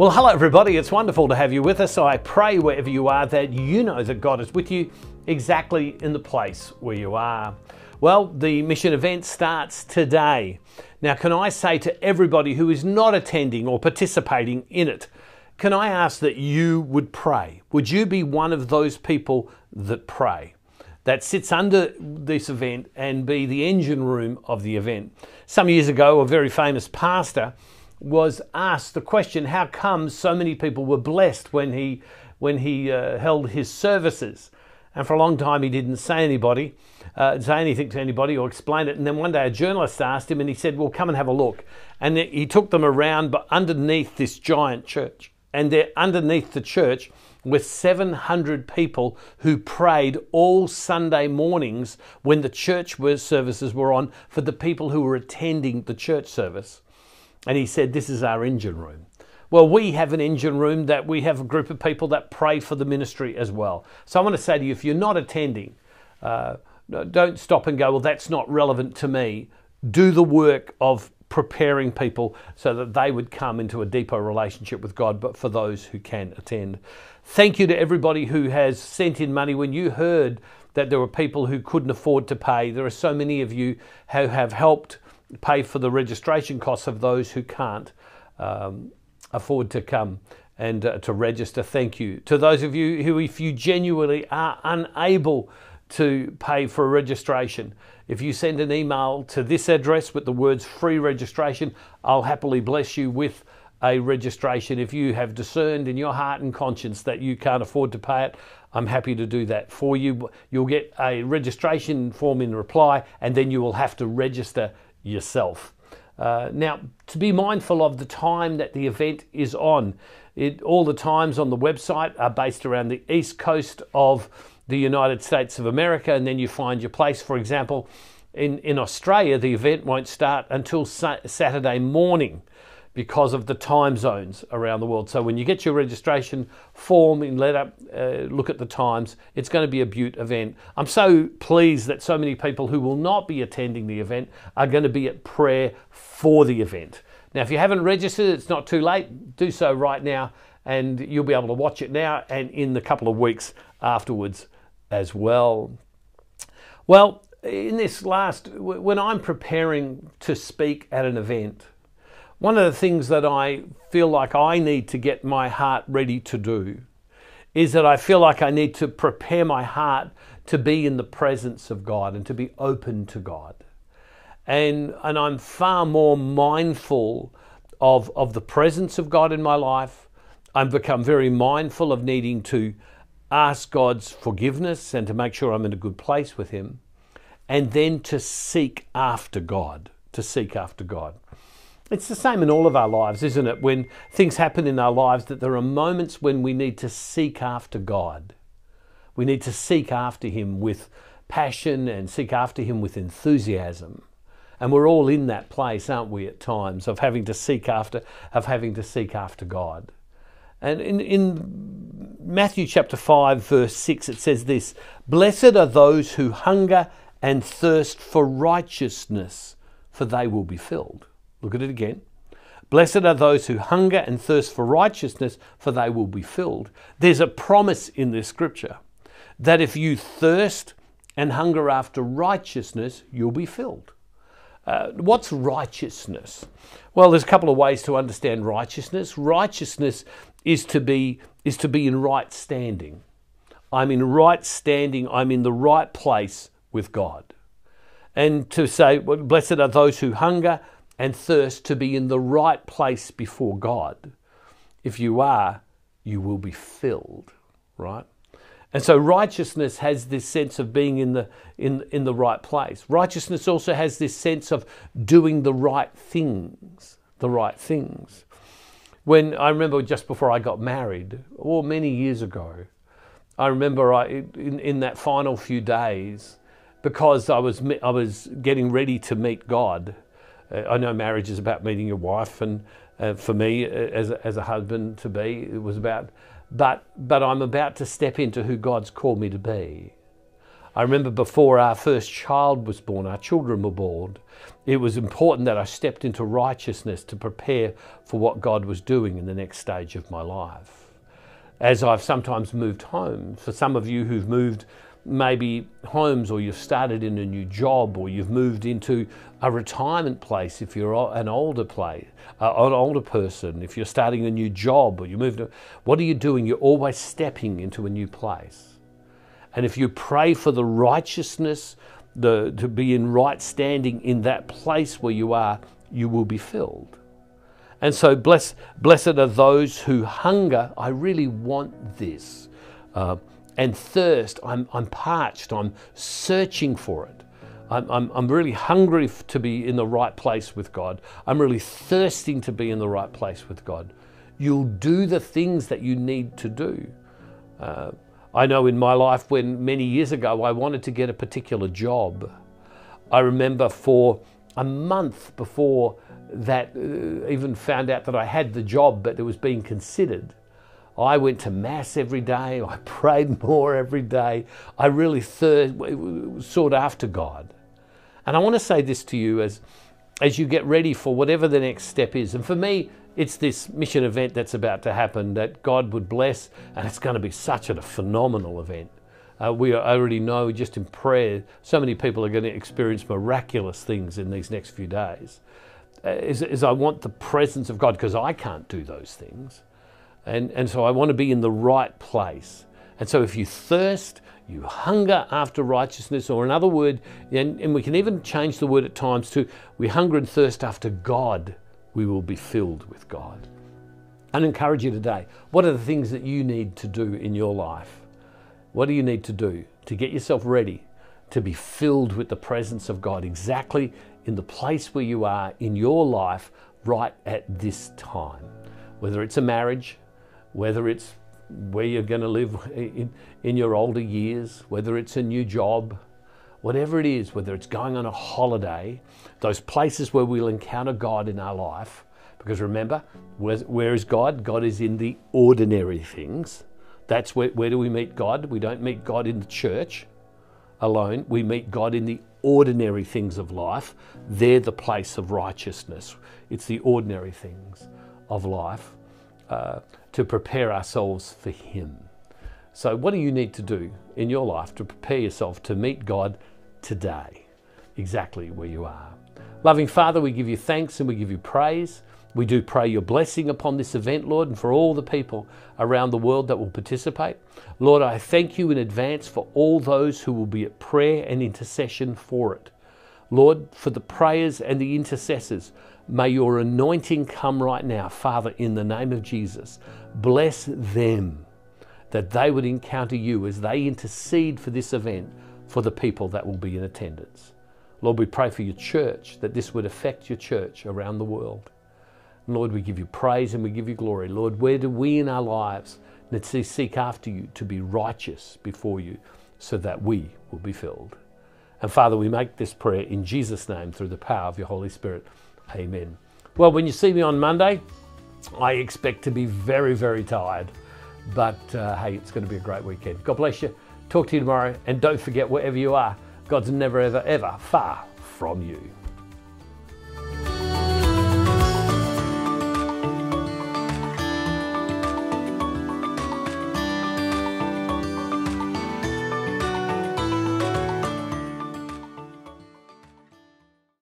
Well, hello everybody, it's wonderful to have you with us. I pray wherever you are that you know that God is with you exactly in the place where you are. Well, the mission event starts today. Now, can I say to everybody who is not attending or participating in it, can I ask that you would pray? Would you be one of those people that pray, that sits under this event and be the engine room of the event? Some years ago, a very famous pastor was asked the question, how come so many people were blessed when he held his services? And for a long time, he didn't say anything to anybody or explain it. And then one day a journalist asked him and he said, well, come and have a look. And he took them around, but underneath this giant church. And there underneath the church were 700 people who prayed all Sunday mornings when the church services were on for the people who were attending the church service. And he said, this is our engine room. Well, we have an engine room that we have a group of people that pray for the ministry as well. So I want to say to you, if you're not attending, don't stop and go, well, that's not relevant to me. Do the work of preparing people so that they would come into a deeper relationship with God, but for those who can attend. Thank you to everybody who has sent in money. When you heard that there were people who couldn't afford to pay, there are so many of you who have helped pay for the registration costs of those who can't afford to come and to register. Thank you. To those of you who, if you genuinely are unable to pay for a registration, if you send an email to this address with the words free registration, I'll happily bless you with a registration. If you have discerned in your heart and conscience that you can't afford to pay it, I'm happy to do that for you. You'll get a registration form in reply, and then you will have to register yourself. Now, to be mindful of the time that the event is on. All the times on the website are based around the east coast of the United States of America, and then you find your place. For example, in Australia, the event won't start until Saturday morning because of the time zones around the world. So when you get your registration form and look at the times, it's going to be a beaut event. I'm so pleased that so many people who will not be attending the event are going to be at prayer for the event. Now, if you haven't registered, it's not too late. Do so right now, and you'll be able to watch it now and in the couple of weeks afterwards as well. Well, in this last, when I'm preparing to speak at an event, one of the things that I feel like I need to get my heart ready to do is that I feel like I need to prepare my heart to be in the presence of God and to be open to God. And I'm far more mindful of the presence of God in my life. I've become very mindful of needing to ask God's forgiveness and to make sure I'm in a good place with Him, and then to seek after God, to seek after God. It's the same in all of our lives, isn't it? When things happen in our lives, that there are moments when we need to seek after God. We need to seek after Him with passion and seek after Him with enthusiasm. And we're all in that place, aren't we, at times, of having to seek after God. And in Matthew chapter 5, verse 6, it says this, "Blessed are those who hunger and thirst for righteousness, for they will be filled." Look at it again. "Blessed are those who hunger and thirst for righteousness, for they will be filled." There's a promise in this scripture that if you thirst and hunger after righteousness, you'll be filled. What's righteousness? Well, there's a couple of ways to understand righteousness. Righteousness is to be in right standing. I'm in right standing. I'm in the right place with God. And to say, well, blessed are those who hunger and thirst to be in the right place before God. If you are, you will be filled, right? And so righteousness has this sense of being in the right place. Righteousness also has this sense of doing the right things. When I remember just before I got married, or many years ago, I remember in that final few days, because I was getting ready to meet God. I know marriage is about meeting your wife, and for me as a husband to be, it was about. But I'm about to step into who God's called me to be. I remember before our first child was born, our children were born, it was important that I stepped into righteousness to prepare for what God was doing in the next stage of my life. As I've sometimes moved home, for some of you who've moved maybe homes, or you've started in a new job, or you've moved into a retirement place if you're an older person, if you're starting a new job, or you moved, what are you doing? You're always stepping into a new place. And if you pray for the righteousness, to be in right standing in that place where you are, you will be filled. And so blessed are those who hunger, I really want this, and thirst, I'm parched, I'm searching for it. I'm really hungry to be in the right place with God. I'm really thirsting to be in the right place with God. You'll do the things that you need to do. I know in my life when many years ago I wanted to get a particular job. I remember for a month before that, even found out that I had the job, but it was being considered. I went to Mass every day, I prayed more every day, I really sought after God. And I want to say this to you as you get ready for whatever the next step is. And for me, it's this mission event that's about to happen that God would bless, and it's going to be such a phenomenal event. We already know just in prayer, so many people are going to experience miraculous things in these next few days. I want the presence of God, because I can't do those things. And so I want to be in the right place. And so if you thirst, you hunger after righteousness, or another word, and we can even change the word at times to, we hunger and thirst after God, we will be filled with God. I'd encourage you today, what are the things that you need to do in your life? What do you need to do to get yourself ready to be filled with the presence of God exactly in the place where you are in your life right at this time? Whether it's a marriage, whether it's where you're going to live in your older years, whether it's a new job, whatever it is, whether it's going on a holiday, those places where we'll encounter God in our life. Because remember, where is God? God is in the ordinary things. That's where do we meet God? We don't meet God in the church alone. We meet God in the ordinary things of life. They're the place of righteousness. It's the ordinary things of life. To prepare ourselves for Him. So what do you need to do in your life to prepare yourself to meet God today, exactly where you are? Loving Father, we give you thanks and we give you praise. We do pray your blessing upon this event, Lord, and for all the people around the world that will participate. Lord, I thank you in advance for all those who will be at prayer and intercession for it. Lord, for the prayers and the intercessors, may your anointing come right now, Father, in the name of Jesus. Bless them, that they would encounter you as they intercede for this event, for the people that will be in attendance. Lord, we pray for your church, that this would affect your church around the world. Lord, we give you praise and we give you glory. Lord, where do we in our lives need to seek after you to be righteous before you, so that we will be filled? And Father, we make this prayer in Jesus' name through the power of your Holy Spirit. Amen. Well, when you see me on Monday, I expect to be very, very tired. But hey, it's going to be a great weekend. God bless you. Talk to you tomorrow. And don't forget, wherever you are, God's never, ever, ever far from you.